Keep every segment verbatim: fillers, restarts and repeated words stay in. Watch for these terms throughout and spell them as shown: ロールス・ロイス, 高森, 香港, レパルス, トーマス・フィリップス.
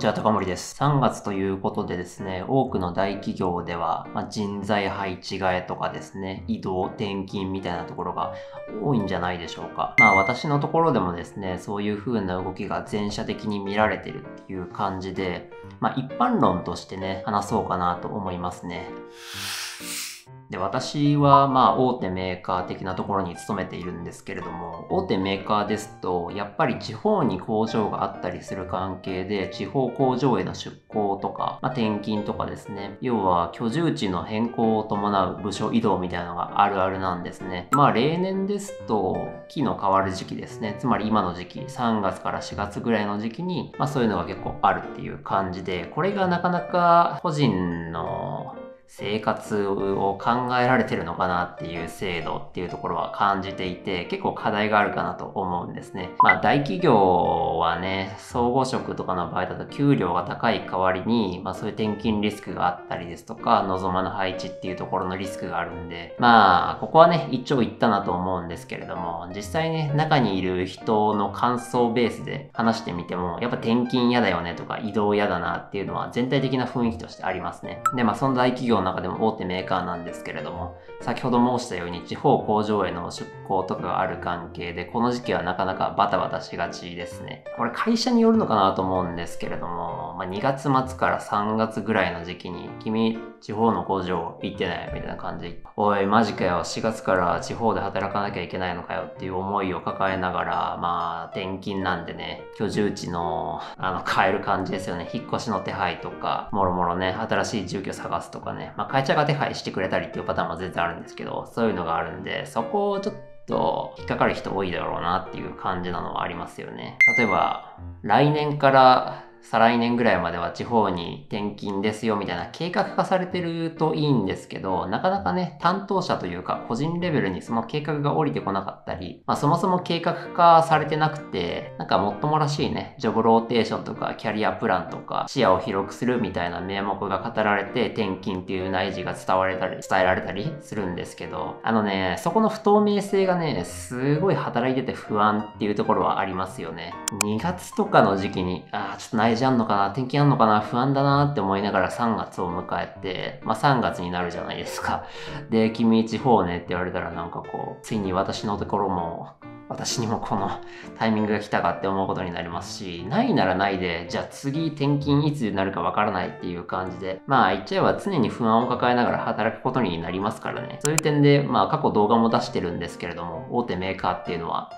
ちは、高森です。さんがつということでですね、多くの大企業では、まあ、人材配置替えとかですね、移動、転勤みたいなところが多いんじゃないでしょうか。まあ私のところでもですね、そういう風な動きが全社的に見られてるっていう感じで、まあ一般論としてね、話そうかなと思いますね。で、私はまあ大手メーカー的なところに勤めているんですけれども、大手メーカーですとやっぱり地方に工場があったりする関係で、地方工場への出向とか、まあ、転勤とかですね、要は居住地の変更を伴う部署移動みたいなのがあるあるなんですね。まあ例年ですと期の変わる時期ですね、つまり今の時期、さんがつからしがつぐらいの時期に、まあ、そういうのが結構あるっていう感じで、これがなかなか個人の生活を考えられてるのかなっていう制度っていうところは感じていて、結構課題があるかなと思うんですね。まあ大企業はね、総合職とかの場合だと給料が高い代わりに、まあそういう転勤リスクがあったりですとか、望まぬ配置っていうところのリスクがあるんで、まあここはね、一長一短だと思うんですけれども、実際ね、中にいる人の感想ベースで話してみても、やっぱ転勤嫌だよねとか移動嫌だなっていうのは全体的な雰囲気としてありますね。で、まあその大企業の中でも大手メーカーなんですけれども、先ほど申したように地方工場への出向とかがある関係で、この時期はなかなかバタバタしがちですね。これ会社によるのかなと思うんですけれども、まあ、にがつ末からさんがつぐらいの時期に、君地方の工場行ってないみたいな感じで、おいマジかよ、しがつから地方で働かなきゃいけないのかよっていう思いを抱えながら、まあ転勤なんでね、居住地のあの変える感じですよね。引っ越しの手配とかもろもろね、新しい住居探すとかね、まあ会社が手配してくれたりっていうパターンも全然あるんですけど、そういうのがあるんで、そこをちょっと引っかかる人多いだろうなっていう感じなのはありますよね。例えば来年から再来年ぐらいまでは地方に転勤ですよみたいな計画化されてるといいんですけど、なかなかね、担当者というか個人レベルにその計画が降りてこなかったり、まあそもそも計画化されてなくて、なんかもっともらしいね、ジョブローテーションとかキャリアプランとか視野を広くするみたいな名目が語られて、転勤っていう内示が伝われたり、伝えられたりするんですけど、あのね、そこの不透明性がね、すごい働いてて不安っていうところはありますよね。にがつとかの時期に、ああ、ちょっと内示あんのかな、転勤あんのかな、不安だなって思いながらさんがつを迎えて、まあさんがつになるじゃないですか。で、君地方ねって言われたら、なんかこう、ついに私のところも、私にもこのタイミングが来たかって思うことになりますし、ないならないで、じゃあ次転勤いつになるかわからないっていう感じで、まあ言っちゃえば常に不安を抱えながら働くことになりますからね。そういう点で、まあ過去動画も出してるんですけれども、大手メーカーっていうのは、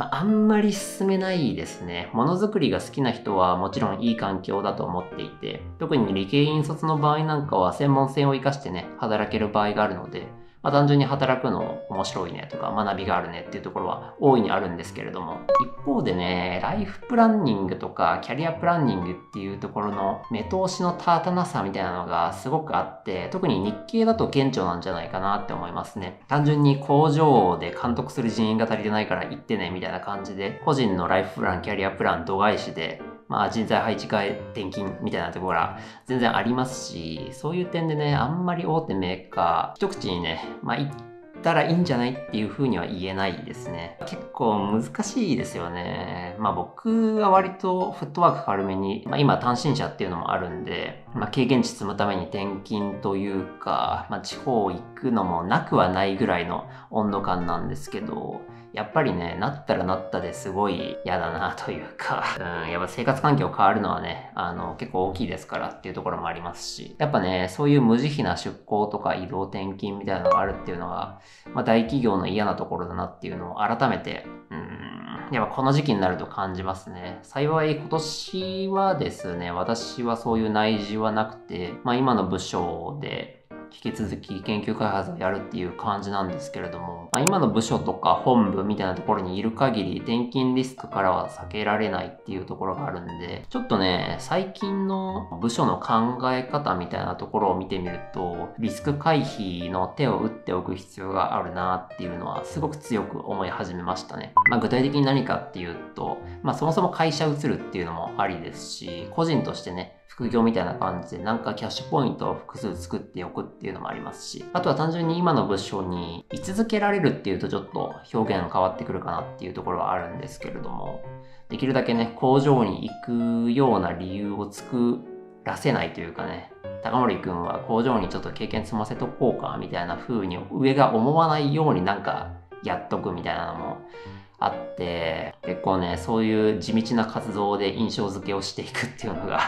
あんまり進めないですね。ものづくりが好きな人はもちろんいい環境だと思っていて、特に理系院卒の場合なんかは専門性を活かしてね、働ける場合があるので、まあ、単純に働くの面白いねとか学びがあるねっていうところは大いにあるんですけれども、一方でね、ライフプランニングとかキャリアプランニングっていうところの目通しのたたなさみたいなのがすごくあって、特に日系だと顕著なんじゃないかなって思いますね。単純に工場で監督する人員が足りてないから行ってねみたいな感じで、個人のライフプランキャリアプラン度外視で、まあ人材配置替え転勤みたいなところが全然ありますし、そういう点でね、あんまり大手メーカー一口にね、まあ言ったらいいんじゃないっていうふうには言えないですね。結構難しいですよね。まあ僕は割とフットワーク軽めに、まあ今単身者っていうのもあるんで、まあ経験値積むために転勤というか、まあ地方行くのもなくはないぐらいの温度感なんですけど、やっぱりね、なったらなったですごい嫌だなというか、うん、やっぱ生活環境変わるのはね、あの、結構大きいですからっていうところもありますし、やっぱね、そういう無慈悲な出向とか移動転勤みたいなのがあるっていうのが、まあ大企業の嫌なところだなっていうのを改めて、うん、やっぱこの時期になると感じますね。幸い今年はですね、私はそういう内示はなくて、まあ今の部署で、引き続き研究開発をやるっていう感じなんですけれども、まあ、今の部署とか本部みたいなところにいる限り転勤リスクからは避けられないっていうところがあるんで、ちょっとね、最近の部署の考え方みたいなところを見てみると、リスク回避の手を打っておく必要があるなっていうのはすごく強く思い始めましたね。まあ、具体的に何かっていうと、まあ、そもそも会社移るっていうのもありですし、個人としてね、副業みたいな感じでなんかキャッシュポイントを複数作っておくっていうのもありますし、あとは単純に今の部署に居続けられるっていうとちょっと表現変わってくるかなっていうところはあるんですけれども、できるだけね、工場に行くような理由を作らせないというかね、高森くんは工場にちょっと経験積ませとこうかみたいな風に上が思わないようになんかやっとくみたいなのもあって、結構ねそういう地道な活動で印象付けをしていくっていうのが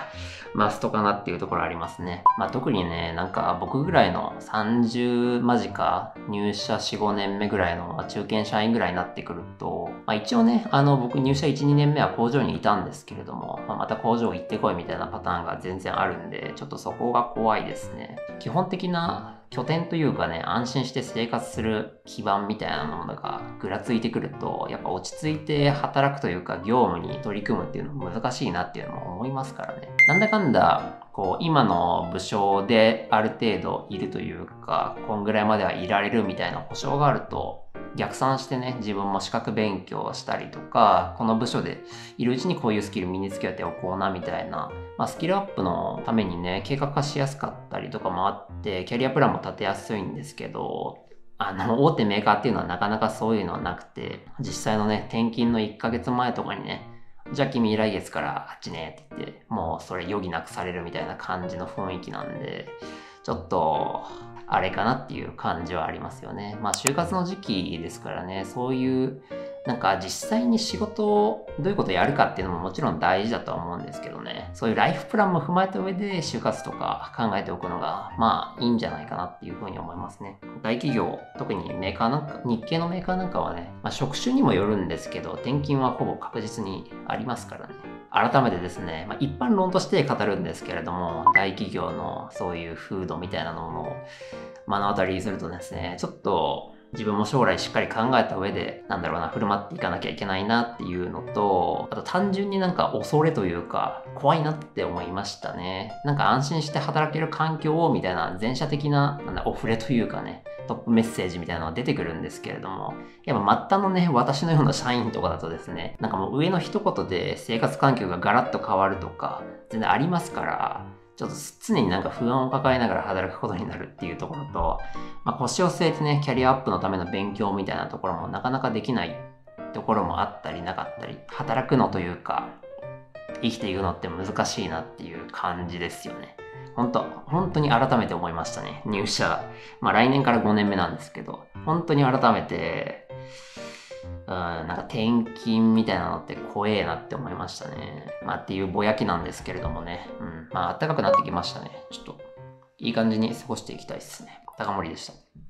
マストかなっていうところありますね。まあ特にね、なんか僕ぐらいのさんじゅう間近、入社 よん,ご 年目ぐらいの中堅社員ぐらいになってくると、まあ一応ね、あの僕入社 いち,に 年目は工場にいたんですけれども、まあ、また工場行ってこいみたいなパターンが全然あるんで、ちょっとそこが怖いですね。基本的な拠点というかね、安心して生活する基盤みたいなものがぐらついてくると、やっぱ落ち着いて働くというか業務に取り組むっていうのも難しいなっていうのも思いますからね。なんだかんだこう今の部署である程度いるというか、こんぐらいまではいられるみたいな保証があると、逆算してね、自分も資格勉強したりとか、この部署でいるうちにこういうスキル身につけておこうなみたいな、まあ、スキルアップのためにね計画化しやすかったりとかもあって、キャリアプランも立てやすいんですけど、あの大手メーカーっていうのはなかなかそういうのはなくて、実際のね転勤のいっかげつまえとかにね、じゃあ君来月からあっちねって言って、もうそれ余儀なくされるみたいな感じの雰囲気なんで、ちょっとあれかなっていう感じはありますよね。まあ就活の時期ですからね、そういうなんか実際に仕事をどういうことやるかっていうのももちろん大事だとは思うんですけどね、そういうライフプランも踏まえた上で就活とか考えておくのがまあいいんじゃないかなっていうふうに思いますね。大企業、特にメーカーなんか、日系のメーカーなんかはね、まあ、職種にもよるんですけど転勤はほぼ確実にありますからね。改めてですね、まあ、一般論として語るんですけれども、大企業のそういう風土みたいなのを目の当たりにするとですね、ちょっと自分も将来しっかり考えた上で、なんだろうな、振る舞っていかなきゃいけないなっていうのと、あと単純になんか恐れというか怖いなって思いましたね。なんか安心して働ける環境をみたいな前者的な、なんだ、お触れというかね、トップメッセージみたいなのが出てくるんですけれども、やっぱ末端のね、私のような社員とかだとですね、なんかもう上の一言で生活環境がガラッと変わるとか全然ありますから、ちょっと常になんか不安を抱えながら働くことになるっていうところと、まあ、腰を据えてねキャリアアップのための勉強みたいなところもなかなかできないところもあったりなかったり、働くのというか生きていくのって難しいなっていう感じですよね。本当、本当に改めて思いましたね。入社、まあ来年からごねんめなんですけど、本当に改めて、うん、なんか転勤みたいなのって怖えなって思いましたね。まあっていうぼやきなんですけれどもね。うん、まあ暖かくなってきましたね。ちょっといい感じに過ごしていきたいですね。高森でした。